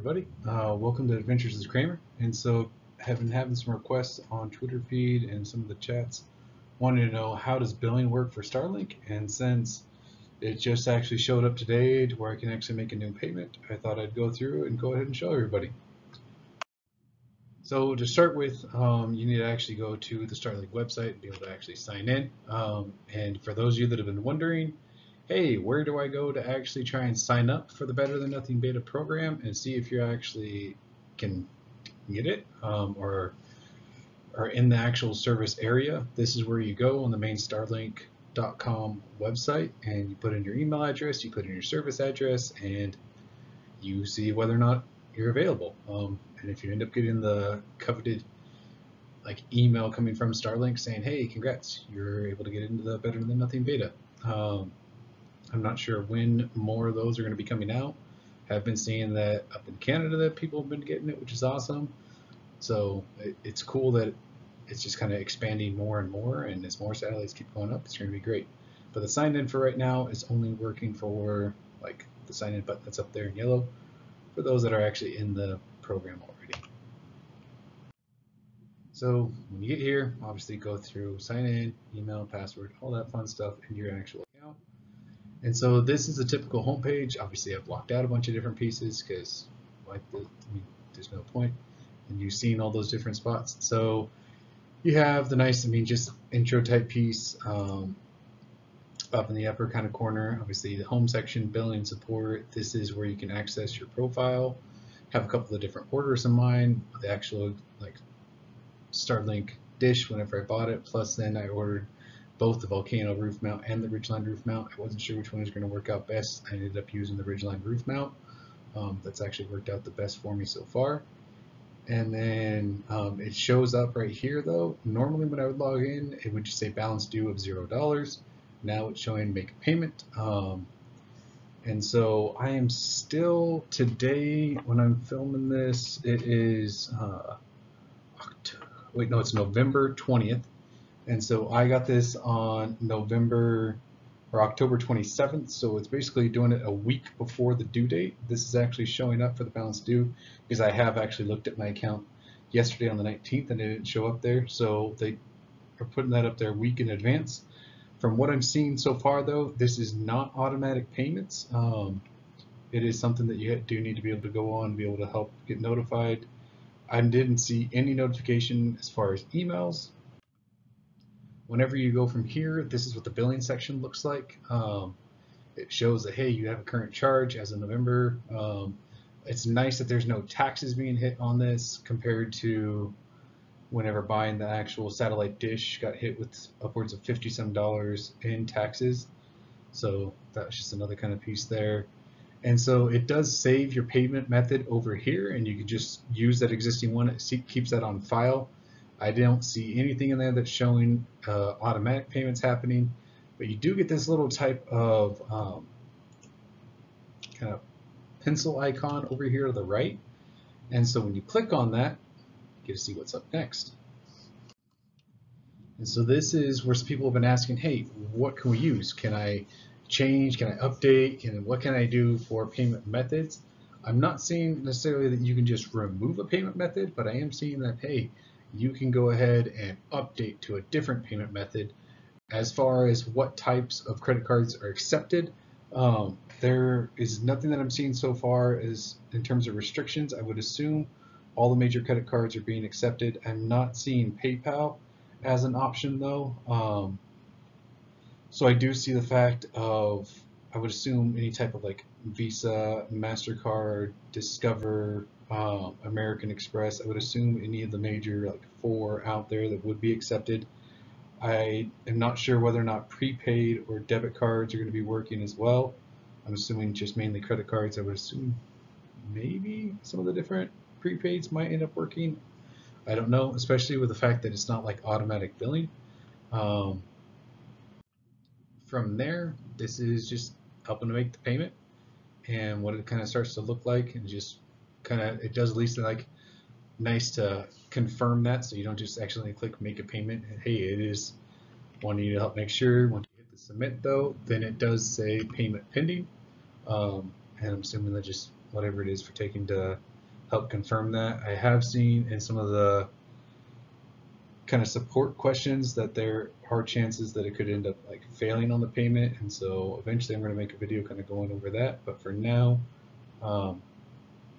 everybody. Welcome to Adventures with Kramer. And so have been having some requests on Twitter feed and some of the chats wanting to know how does billing work for Starlink. And since it just actually showed up today to where I can actually make a new payment, I thought I'd go through and go ahead and show everybody. So to start with, you need to actually go to the Starlink website and be able to actually sign in. And for those of you that have been wondering, hey, where do I go to actually try and sign up for the Better Than Nothing beta program and see if you actually can get it or are in the actual service area? This is where you go on the main Starlink.com website and you put in your email address, you put in your service address, and you see whether or not you're available. And if you end up getting the coveted email coming from Starlink saying, hey, congrats, you're able to get into the Better Than Nothing beta. I'm not sure when more of those are going to be coming out. I've been seeing that up in Canada that people have been getting it, which is awesome. So it's cool that it's just kind of expanding more and more, and as more satellites keep going up, it's going to be great. But the sign in for right now is only working for like the sign in button that's up there in yellow for those that are actually in the program already. So when you get here, obviously go through sign in, email, password, all that fun stuff, and your actual account. And so this is a typical homepage. Obviously, I've blocked out a bunch of different pieces because there's no point. And you've seen all those different spots. So you have the nice, just intro type piece up in the upper kind of corner. Obviously, the home section, billing support. This is where you can access your profile. Have a couple of different orders in mind. The actual Starlink dish whenever I bought it. Plus, then I ordered both the volcano roof mount and the ridgeline roof mount. I wasn't sure which one was going to work out best. I ended up using the ridgeline roof mount. That's actually worked out the best for me so far. And then it shows up right here though. Normally when I would log in, it would just say balance due of $0. Now it's showing make a payment. And so I am still today, when I'm filming this, it is, it's November 20th. And so I got this on October 27th. So it's basically doing it a week before the due date. This is actually showing up for the balance due because I have actually looked at my account yesterday on the 19th and it didn't show up there. So they are putting that up there a week in advance. From what I'm seeing so far though, this is not automatic payments. It is something that you do need to be able to go on and be able to help get notified. I didn't see any notification as far as emails. Whenever you go from here, this is what the billing section looks like. It shows that, hey, you have a current charge as of November. It's nice that there's no taxes being hit on this compared to whenever buying the actual satellite dish, got hit with upwards of $50 some in taxes. So that's just another kind of piece there. And so it does save your payment method over here, and you can just use that existing one. It keeps that on file. I don't see anything in there that's showing automatic payments happening, but you do get this little type of kind of pencil icon over here to the right. And so when you click on that, you get to see what's up next. And so this is where people have been asking, hey, what can we use? Can I change? Can I update? What can I do for payment methods? I'm not seeing necessarily that you can just remove a payment method, but I am seeing that, hey, you can go ahead and update to a different payment method. As far as what types of credit cards are accepted, there is nothing that I'm seeing so far as in terms of restrictions. I would assume all the major credit cards are being accepted. I'm not seeing PayPal as an option though. So I do see the fact of, I would assume any type of Visa, Mastercard, Discover, American Express. I would assume any of the major 4 out there that would be accepted. I am not sure whether or not prepaid or debit cards are going to be working as well. I'm assuming just mainly credit cards. I would assume maybe some of the different prepaids might end up working. I don't know, especially with the fact that it's not like automatic billing. From there, this is just helping to make the payment and what it kind of starts to look like, and just kind of, it does at least nice to confirm that so you don't just accidentally click make a payment. And hey, it is wanting you to help make sure. Once you hit the submit though, then it does say payment pending. And I'm assuming that just whatever it is for taking to help confirm that. I have seen in some of the kind of support questions that there are chances that it could end up like failing on the payment, and so eventually I'm going to make a video kind of going over that, but for now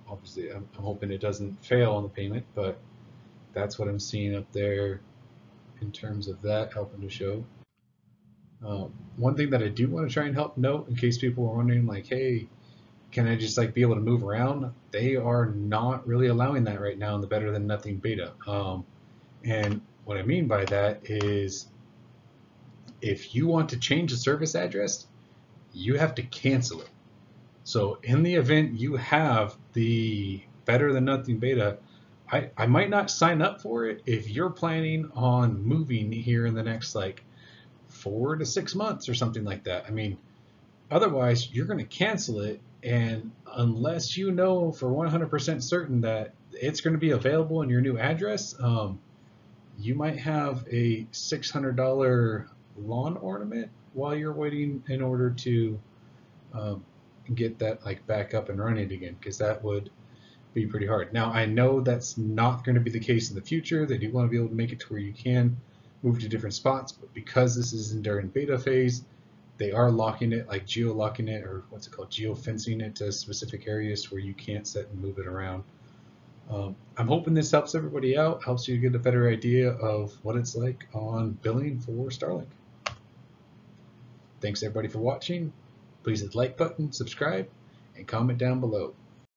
obviously I'm hoping it doesn't fail on the payment, but that's what I'm seeing up there in terms of that helping to show. One thing that I do want to try and help note, in case people are wondering like, hey, can I just like be able to move around? They are not really allowing that right now in the Better Than Nothing beta. And what I mean by that is if you want to change the service address, you have to cancel it. So in the event you have the Better Than Nothing beta, I might not sign up for it if you're planning on moving here in the next like 4 to 6 months or something like that. I mean, otherwise you're going to cancel it, and unless you know for 100% certain that it's going to be available in your new address, you might have a $600 lawn ornament while you're waiting in order to get that like back up and running again, because that would be pretty hard. Now, I know that's not going to be the case in the future. They do want to be able to make it to where you can move to different spots, but because this isn't during beta phase, they are locking it, like geo-locking it, or what's it called, geo-fencing it to specific areas where you can't set and move it around. I'm hoping this helps everybody out, helps you get a better idea of what it's like on billing for Starlink. Thanks everybody for watching. Please hit the like button, subscribe, and comment down below.